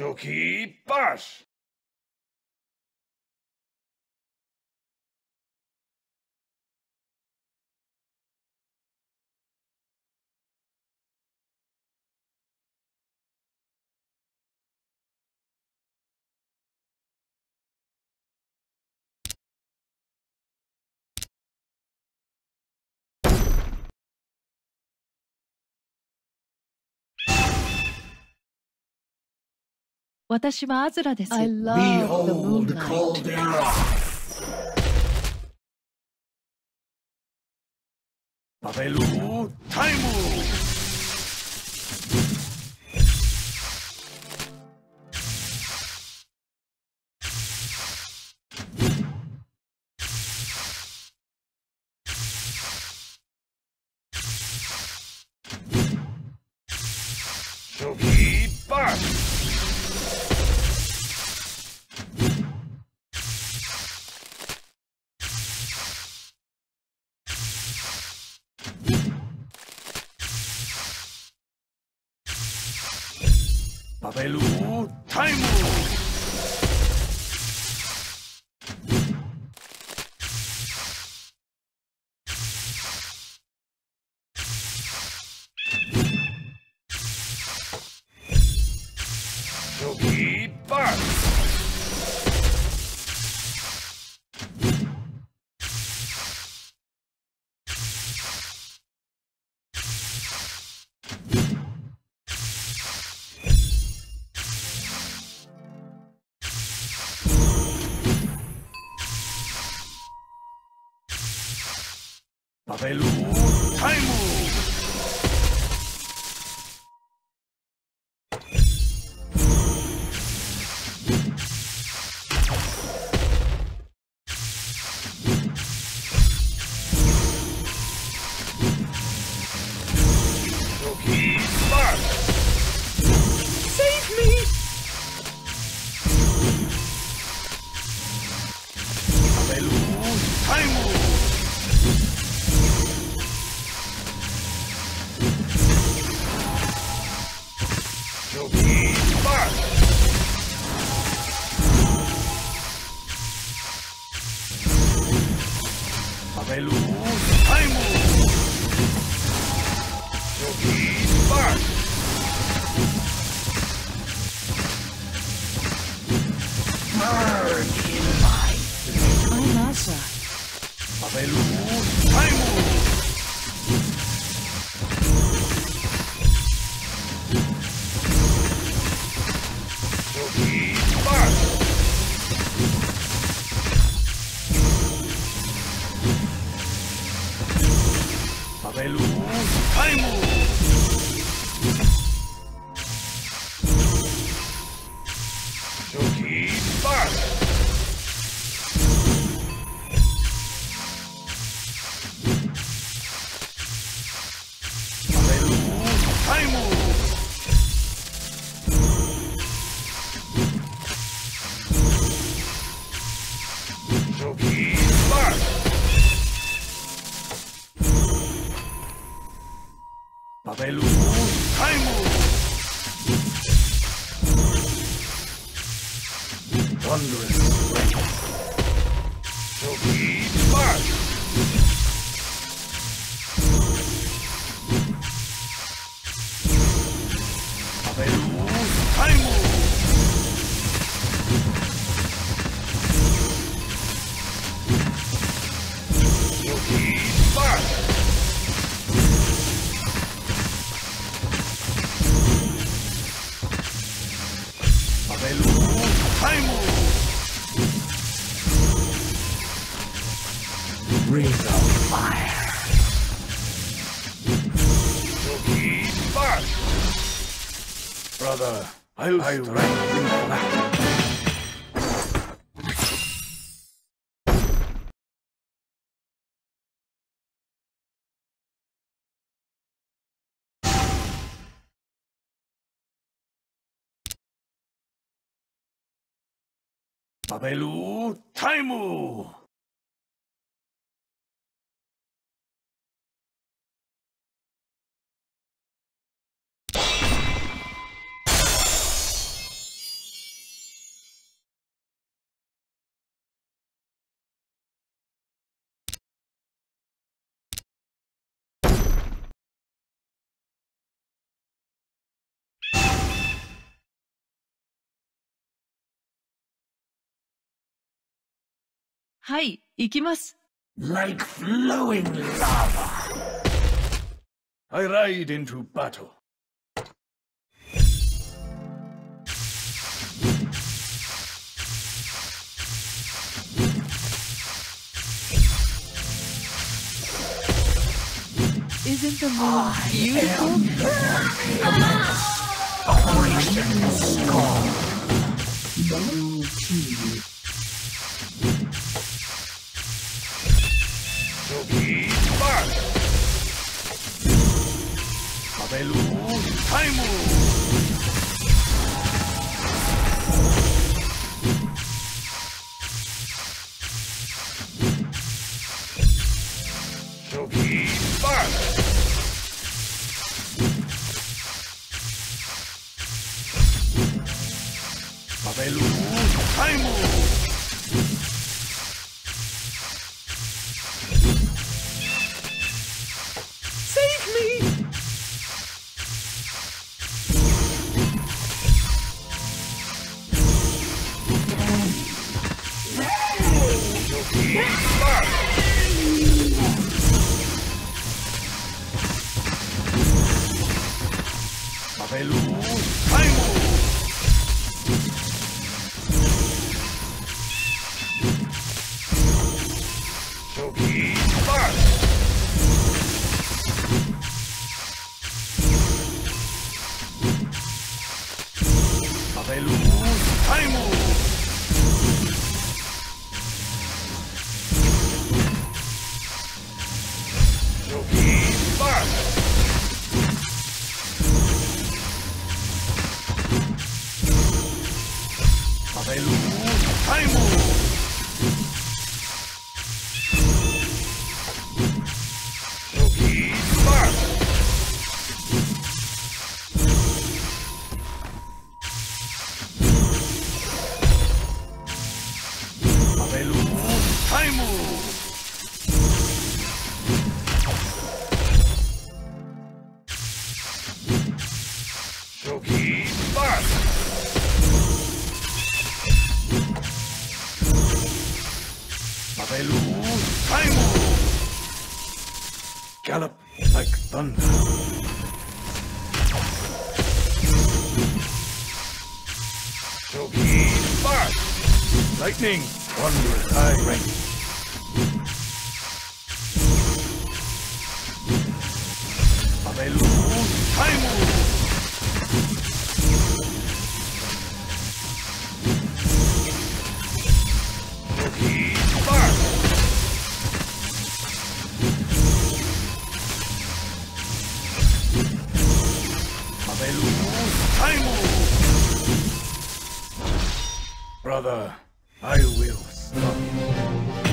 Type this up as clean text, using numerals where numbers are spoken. Suki, pass! I love the moonlight. Availlumun Aimun! Babel Time! Babel Time! I'll write you back. Babel Time! はい、行きます。Like flowing lava. I ride into battle. Isn't the moon beautiful? Operation Scorn. Blue team. To be back. Availlumun Aimun. Availlumun Aimun. Save me. Availlumun Aimun. Availlumun Aimun. Availlumun Aimun. Availlumun Aimun. Gallop like thunder. Chotto Ippatsu. Lightning wondrous eye. Availlumun Aimun. Availlumun Aimun. Brother, I will stop you.